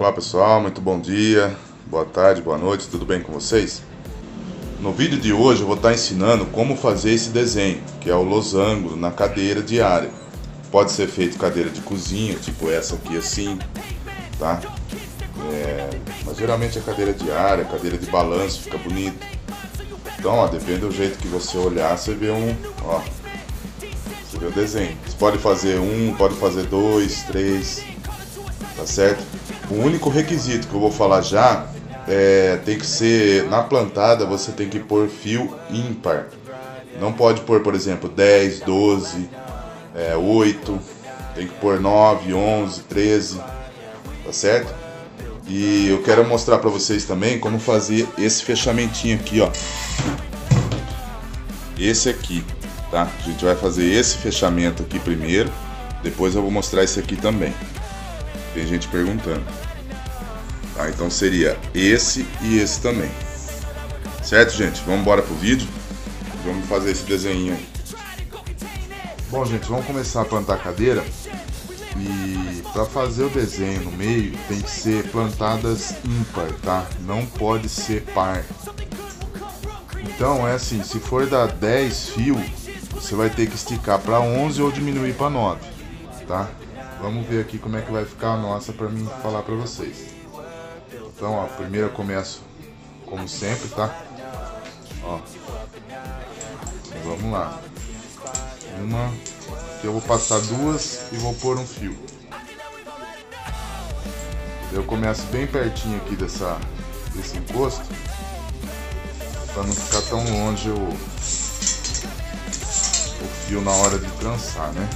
Olá pessoal, muito bom dia, boa tarde, boa noite, tudo bem com vocês? No vídeo de hoje eu vou estar ensinando como fazer esse desenho, que é o losango na cadeira de área. Pode ser feito cadeira de cozinha, tipo essa aqui assim, tá? Mas geralmente é cadeira de área, cadeira de balanço, fica bonito. Então, ó, depende do jeito que você olhar, você vê o desenho. Você pode fazer um, pode fazer dois, três, tá certo? O único requisito que eu vou falar já é, tem que ser, na plantada você tem que pôr fio ímpar. Não pode pôr, por exemplo, 10, 12, 8, tem que pôr 9, 11, 13, tá certo? E eu quero mostrar pra vocês também como fazer esse fechamentinho aqui, ó. Esse aqui, tá? A gente vai fazer esse fechamento aqui primeiro, depois eu vou mostrar esse aqui também. Tem gente perguntando. Tá, então seria esse e esse também. Certo, gente? Vamos embora pro vídeo. Vamos fazer esse desenho aí. Bom, gente, vamos começar a plantar a cadeira. E para fazer o desenho no meio, tem que ser plantadas ímpar, tá? Não pode ser par. Então é assim, se for dar 10 fios, você vai ter que esticar para 11 ou diminuir para 9, tá? Vamos ver aqui como é que vai ficar a nossa para mim falar para vocês. Então, ó, primeiro eu começo como sempre, tá? Ó, vamos lá. Uma, que eu vou passar duas e vou pôr um fio. Eu começo bem pertinho aqui desse encosto, para não ficar tão longe o fio na hora de trançar, né?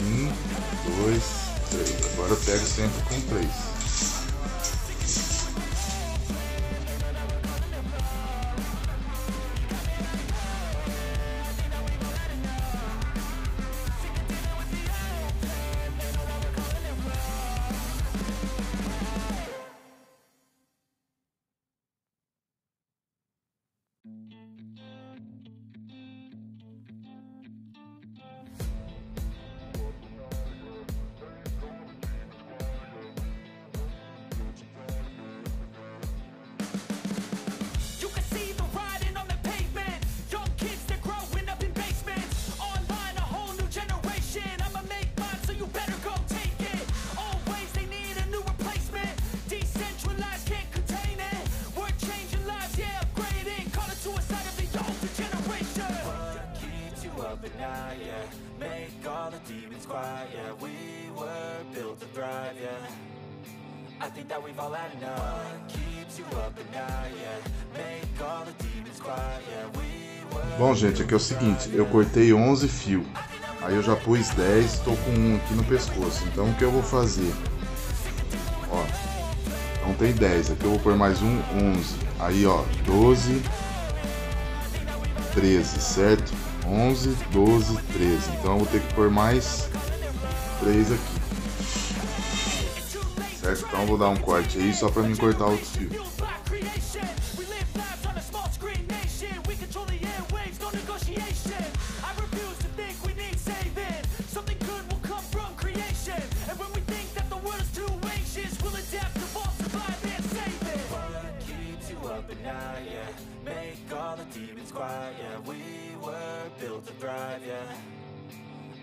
Um, dois, três. Agora eu pego sempre com três. Bom, gente, aqui é o seguinte, eu cortei 11 fios, aí eu já pus 10, estou com um aqui no pescoço, então o que eu vou fazer? Ó, então tem 10, aqui eu vou pôr mais um, 11, aí ó, 12, 13, certo? 11, 12, 13, então eu vou ter que pôr mais 3 aqui. Então eu vou dar um corte aí só para mim cortar outro fio.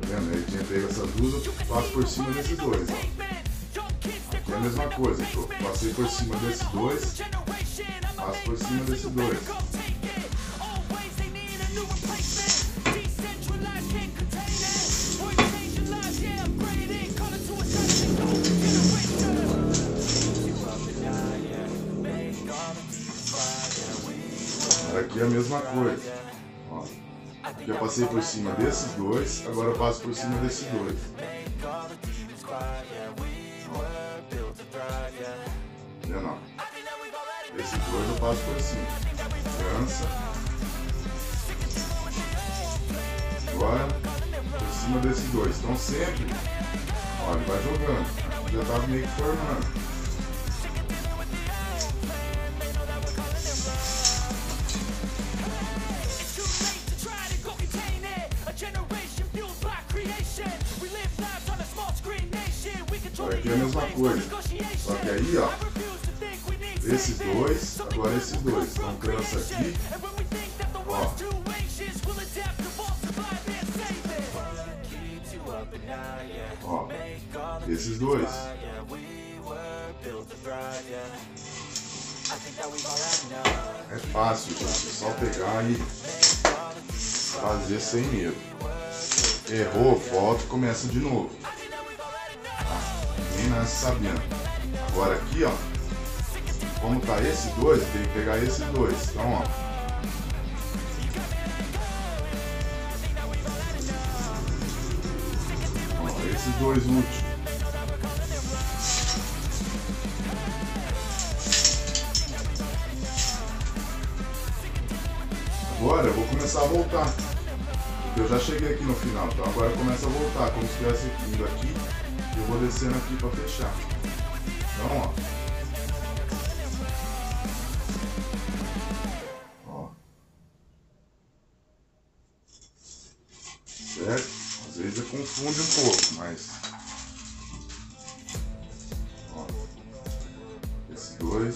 vendo? Eu tinha pego essas duas, eu passo por cima desses dois, ó. Aqui é a mesma coisa, eu passei por cima desses dois. Passo por cima desses dois. Aqui é a mesma coisa. Ó, aqui eu passei por cima desses dois, agora eu passo por cima desses dois. Não, não. Esse 2 eu passo por cima. Trança. Agora, por cima desses dois. Então sempre, ó, ele vai jogando. Aqui já estava meio que formando. Olha, aqui é a mesma coisa. Só que aí, ó. Esses dois, agora esses dois. Então trança aqui. Ó. Ó. Esses dois. É fácil, gente. É só pegar e fazer sem medo. Errou, volta e começa de novo. Nem nasce sabendo. Agora aqui, ó. Como tá esse 2, tem que pegar esse 2. Então, ó. Ó, esses dois últimos. Agora eu vou começar a voltar. Eu já cheguei aqui no final, então agora começa a voltar. Como se estivesse indo aqui, eu vou descendo aqui pra fechar. Então, ó. Às vezes confunde um pouco, mas ó, esses dois,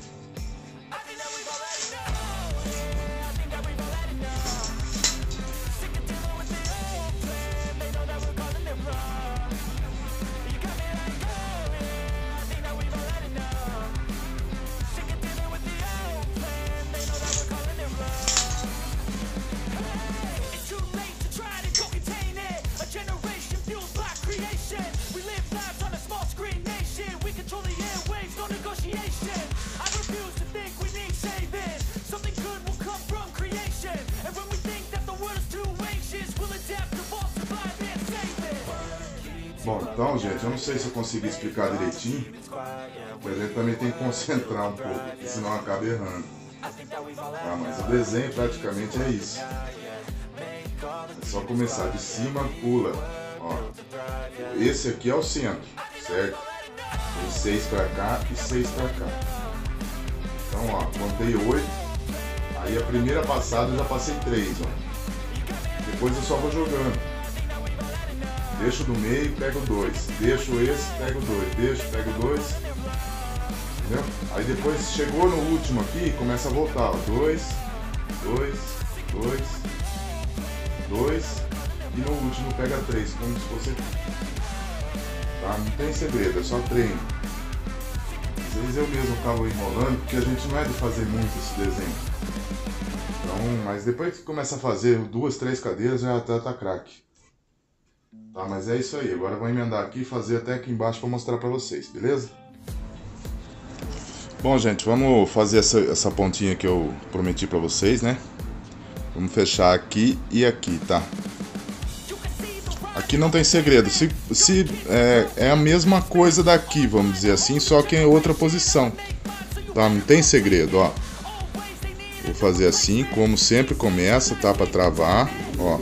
Bom, então, gente, eu não sei se eu consegui explicar direitinho, mas a gente também tem que concentrar um pouco, senão acaba errando. Ah, mas o desenho praticamente é isso. É só começar de cima, pula. Ó, esse aqui é o centro, certo? Tem 6 para cá e 6 para cá. Então, ó, contei 8. Aí a primeira passada eu já passei 3, ó. Depois eu só vou jogando. Deixo do meio, pego 2. Deixo esse, pego 2. Deixo, pego 2. Entendeu? Aí depois chegou no último aqui, começa a voltar. 2, 2, 2, 2. E no último pega 3. Como se fosse. Tá? Não tem segredo, é só treino. Às vezes eu mesmo acabo enrolando, porque a gente não é de fazer muito esse desenho. Então, mas depois que começa a fazer 2, 3 cadeiras, já tá craque. Tá, mas é isso aí, agora eu vou emendar aqui e fazer até aqui embaixo para mostrar para vocês, beleza? Bom, gente, vamos fazer essa pontinha que eu prometi para vocês, né? Vamos fechar aqui e aqui, tá? Aqui não tem segredo, é a mesma coisa daqui, vamos dizer assim, só que em outra posição. Tá, não tem segredo, ó. Vou fazer assim, como sempre começa, tá? Para travar, ó.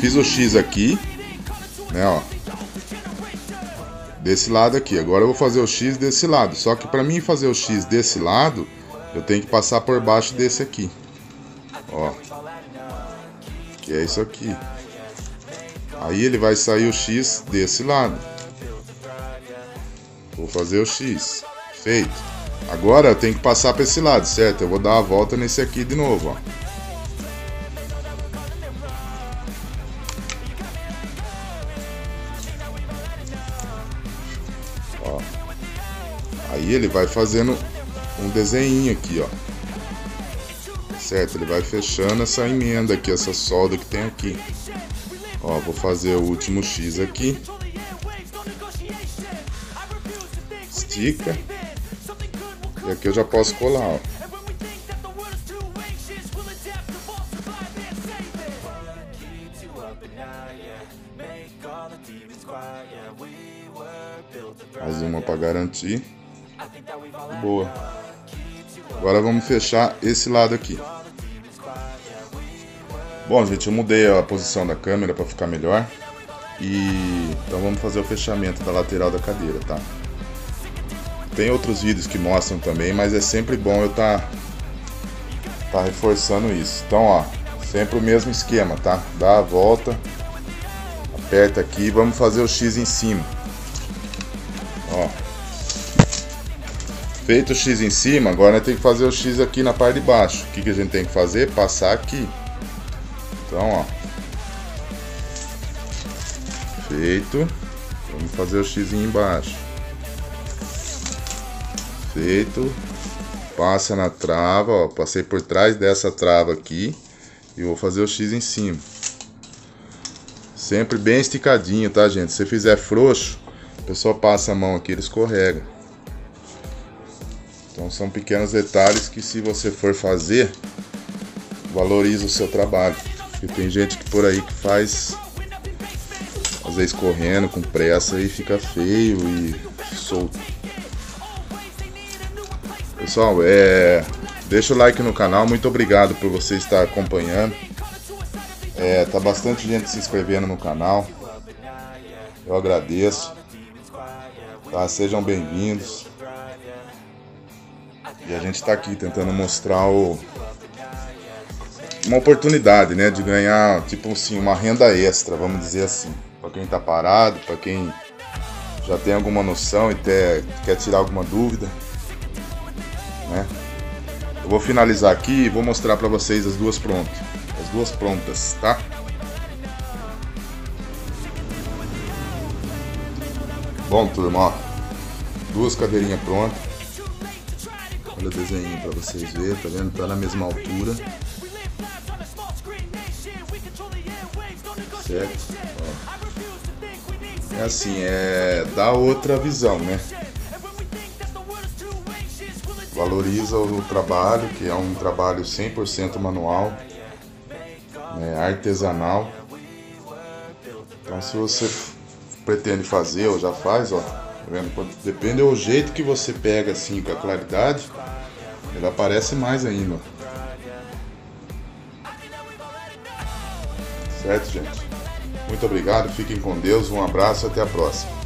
Fiz o X aqui. Né, ó, desse lado aqui. Agora eu vou fazer o X desse lado. Só que para mim fazer o X desse lado, eu tenho que passar por baixo desse aqui, ó, que é isso aqui. Aí ele vai sair o X desse lado. Vou fazer o X. Feito. Agora eu tenho que passar para esse lado, certo? Eu vou dar a volta nesse aqui de novo, ó. Aí ele vai fazendo um desenho aqui, ó. Certo? Ele vai fechando essa emenda aqui, essa solda que tem aqui. Ó, vou fazer o último X aqui. Estica. E aqui eu já posso colar, ó. Mais uma para garantir. Boa. Agora vamos fechar esse lado aqui. Bom, gente, eu mudei a posição da câmera para ficar melhor. E então vamos fazer o fechamento da lateral da cadeira, tá? Tem outros vídeos que mostram também, mas é sempre bom eu tá reforçando isso. Então, ó, sempre o mesmo esquema, tá? Dá a volta, aperta aqui, vamos fazer o X em cima. Ó. Feito o X em cima, agora tem que fazer o X aqui na parte de baixo. O que a gente tem que fazer? Passar aqui. Então, ó. Feito. Vamos fazer o X embaixo. Feito. Passa na trava, ó. Passei por trás dessa trava aqui. E vou fazer o X em cima. Sempre bem esticadinho, tá, gente? Se fizer frouxo, o pessoal passa a mão aqui, ele escorrega. Então são pequenos detalhes que, se você for fazer, valoriza o seu trabalho. Porque tem gente que por aí que faz, às vezes correndo, com pressa, e fica feio e solto. Pessoal, deixa o like no canal. Muito obrigado por você estar acompanhando. Tá bastante gente se inscrevendo no canal. Eu agradeço. Tá? Sejam bem-vindos. E a gente tá aqui tentando mostrar uma oportunidade, né, de ganhar, tipo assim, uma renda extra, vamos dizer assim. Para quem tá parado, para quem já tem alguma noção e quer tirar alguma dúvida, né? Eu vou finalizar aqui e vou mostrar para vocês as duas prontas, tá? Bom, turma, ó, duas cadeirinhas prontas. Olha o desenho para vocês verem, tá vendo? Tá na mesma altura. Certo? Ó. É assim, dá outra visão, né? Valoriza o trabalho, que é um trabalho 100% manual, né, artesanal. Então, se você pretende fazer ou já faz, ó, tá vendo? Depende do jeito que você pega, assim, com a claridade, ele aparece mais ainda, ó. Certo, gente? Muito obrigado, fiquem com Deus, um abraço, até a próxima.